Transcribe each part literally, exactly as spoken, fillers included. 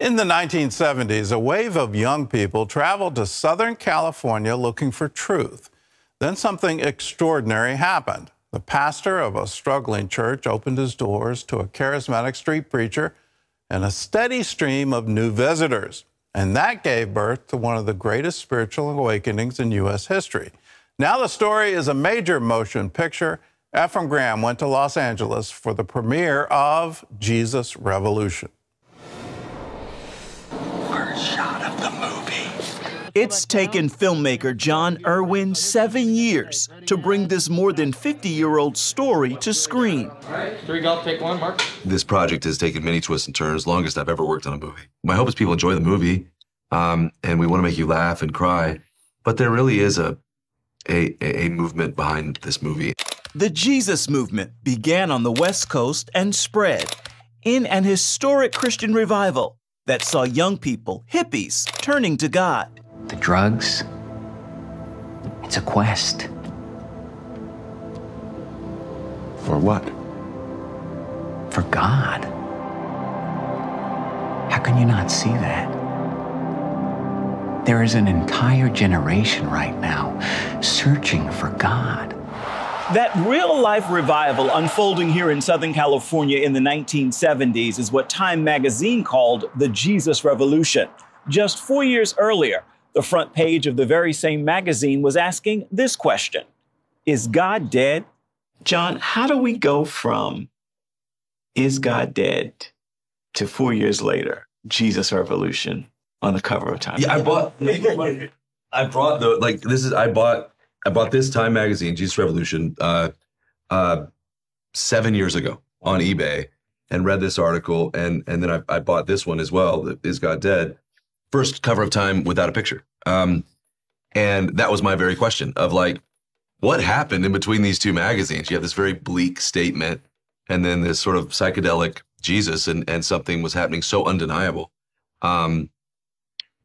In the nineteen seventies, a wave of young people traveled to Southern California looking for truth. Then something extraordinary happened. The pastor of a struggling church opened his doors to a charismatic street preacher and a steady stream of new visitors. And that gave birth to one of the greatest spiritual awakenings in U S history. Now the story is a major motion picture. Efrem Graham went to Los Angeles for the premiere of Jesus Revolution. Shot of the movie. It's taken filmmaker John Erwin seven years to bring this more than fifty-year-old story to screen. All right, three golf, take one, Mark. This project has taken many twists and turns, longest I've ever worked on a movie. My hope is people enjoy the movie, um, and we want to make you laugh and cry, but there really is a, a, a movement behind this movie. The Jesus movement began on the West Coast and spread in an historic Christian revival that saw young people, hippies, turning to God. The drugs, it's a quest. For what? For God. How can you not see that? There is an entire generation right now searching for God. That real-life revival unfolding here in Southern California in the nineteen seventies is what Time magazine called the Jesus Revolution. Just four years earlier, the front page of the very same magazine was asking this question: is God dead? John, how do we go from is God dead to four years later, Jesus Revolution on the cover of Time? Yeah, I bought, I brought the, like, this is, I bought, I bought this Time magazine, Jesus Revolution, uh, uh, seven years ago on eBay, and read this article, and and then I, I bought this one as well. Is God dead? First cover of Time without a picture, um, and that was my very question of like, what happened in between these two magazines? You have this very bleak statement, and then this sort of psychedelic Jesus, and and something was happening so undeniable, um,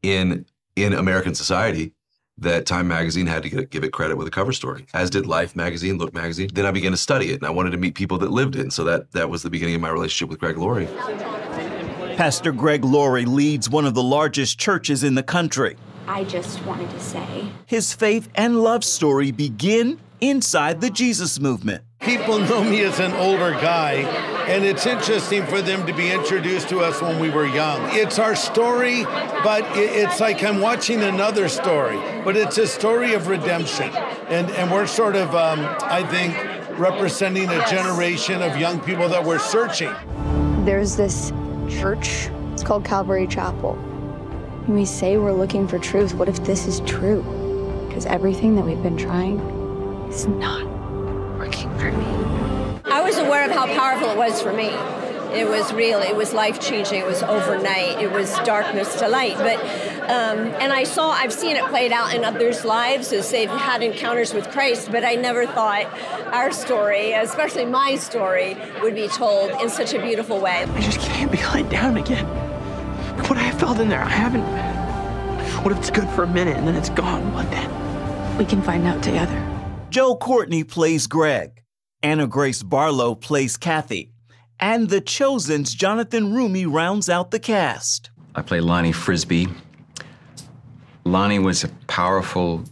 in in American society, that Time magazine had to get, give it credit with a cover story, as did Life magazine, Look magazine. Then I began to study it, and I wanted to meet people that lived it. And so that, that was the beginning of my relationship with Greg Laurie. Pastor Greg Laurie leads one of the largest churches in the country. I just wanted to say, his faith and love story begin inside the Jesus movement. People know me as an older guy, and it's interesting for them to be introduced to us when we were young. It's our story, but it's like I'm watching another story, but it's a story of redemption. And, and we're sort of, um, I think, representing a generation of young people that were searching. There's this church, it's called Calvary Chapel. And we say we're looking for truth. What if this is true? Because everything that we've been trying is not working for me. I was aware of how powerful it was for me. It was real, it was life-changing, it was overnight, it was darkness to light. But, um, and I saw, I've seen it played out in others' lives as they've had encounters with Christ, but I never thought our story, especially my story, would be told in such a beautiful way. I just can't be let down again. What I felt in there, I haven't. What if it's good for a minute and then it's gone? What then? We can find out together. Joe Courtney plays Greg, Anna Grace Barlow plays Kathy, and The Chosen's Jonathan Roumie rounds out the cast. I play Lonnie Frisbee. Lonnie was a powerful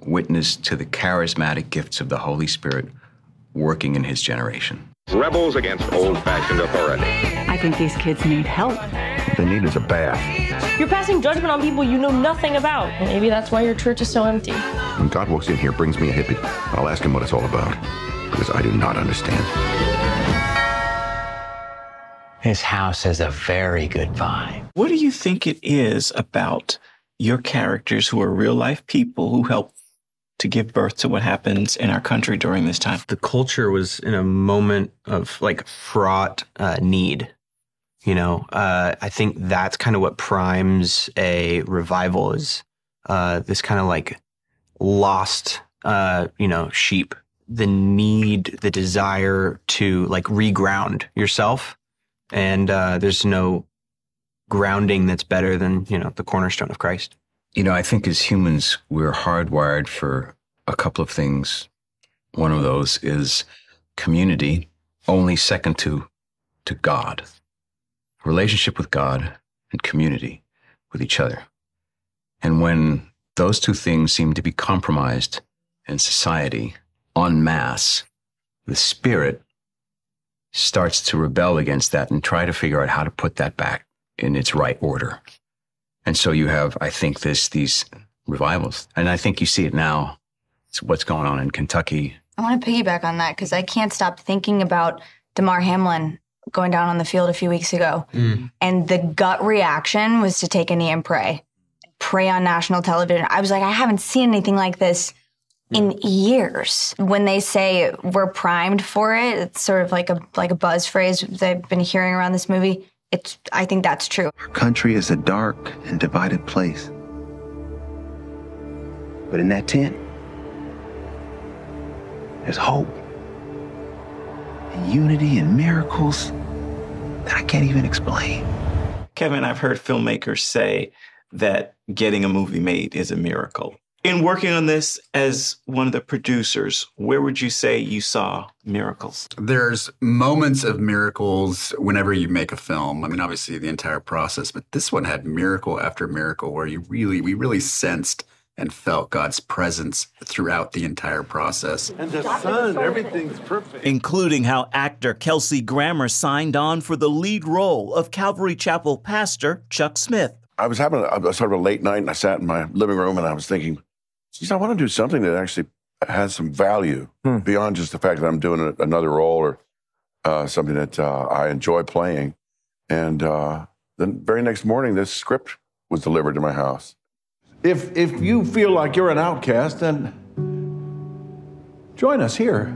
witness to the charismatic gifts of the Holy Spirit working in his generation. Rebels against old-fashioned authority. I think these kids need help. What they need is a bath. You're passing judgment on people you know nothing about. Maybe that's why your church is so empty. When God walks in here, brings me a hippie, I'll ask him what it's all about, because I do not understand. His house has a very good vibe. What do you think it is about your characters who are real-life people who help to give birth to what happens in our country during this time? The culture was in a moment of, like, fraught uh, need. You know, uh, I think that's kind of what primes a revival is uh, this kind of like lost, uh, you know, sheep. The need, the desire to like reground yourself. And uh, there's no grounding that's better than, you know, the cornerstone of Christ. You know, I think as humans, we're hardwired for a couple of things. One of those is community, only second to, to God. Relationship with God and community with each other. And when those two things seem to be compromised in society en masse, the spirit starts to rebel against that and try to figure out how to put that back in its right order. And so you have, I think, this these revivals. And I think you see it now. It's what's going on in Kentucky. I want to piggyback on that because I can't stop thinking about DeMar Hamlin going down on the field a few weeks ago. Mm. And the gut reaction was to take a knee and pray. Pray on national television. I was like, I haven't seen anything like this in years. When they say we're primed for it, it's sort of like a like a buzz phrase that I've been hearing around this movie. It's, I think that's true. Our country is a dark and divided place. But in that tent, there's hope and unity and miracles that I can't even explain. Kevin, I've heard filmmakers say that getting a movie made is a miracle. In working on this as one of the producers, where would you say you saw miracles? There's moments of miracles whenever you make a film. I mean, obviously the entire process, but this one had miracle after miracle where you really, we really sensed and felt God's presence throughout the entire process. And the sun, everything's perfect. Including how actor Kelsey Grammer signed on for the lead role of Calvary Chapel pastor Chuck Smith. I was having a, sort of a late night and I sat in my living room and I was thinking, geez, I want to do something that actually has some value hmm. beyond just the fact that I'm doing a, another role or uh, something that uh, I enjoy playing. And uh, the very next morning, this script was delivered to my house. If, if you feel like you're an outcast, then join us here.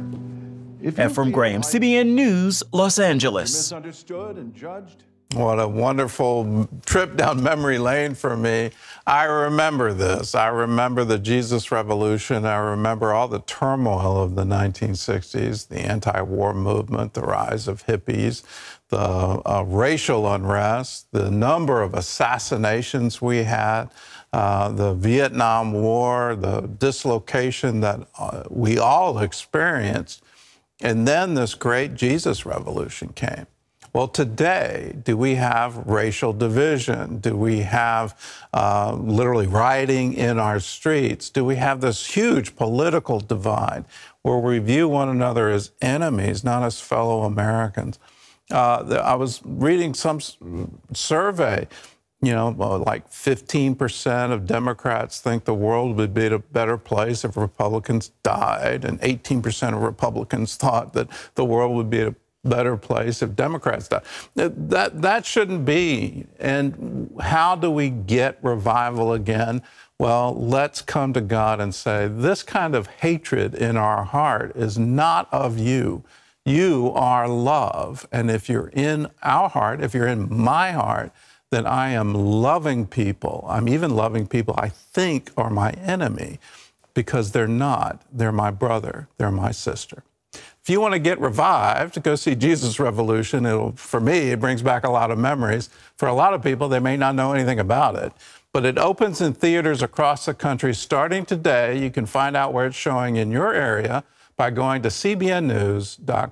Efrem Graham, like C B N News, Los Angeles. Misunderstood and judged. What a wonderful trip down memory lane for me. I remember this. I remember the Jesus Revolution. I remember all the turmoil of the nineteen sixties, the anti-war movement, the rise of hippies, the uh, racial unrest, the number of assassinations we had, uh, the Vietnam War, the dislocation that uh, we all experienced. And then this great Jesus Revolution came. Well, today, do we have racial division? Do we have uh, literally rioting in our streets? Do we have this huge political divide where we view one another as enemies, not as fellow Americans? Uh, I was reading some survey, you know, like fifteen percent of Democrats think the world would be a better place if Republicans died, and eighteen percent of Republicans thought that the world would be a better place if Democrats die. That, that shouldn't be. And how do we get revival again? Well, let's come to God and say, this kind of hatred in our heart is not of you. You are love. And if you're in our heart, if you're in my heart, then I am loving people. I'm even loving people I think are my enemy because they're not. They're my brother. They're my sister. If you want to get revived, go see Jesus Revolution. It'll, for me, it brings back a lot of memories. For a lot of people, they may not know anything about it. But it opens in theaters across the country starting today. You can find out where it's showing in your area by going to C B N news dot com.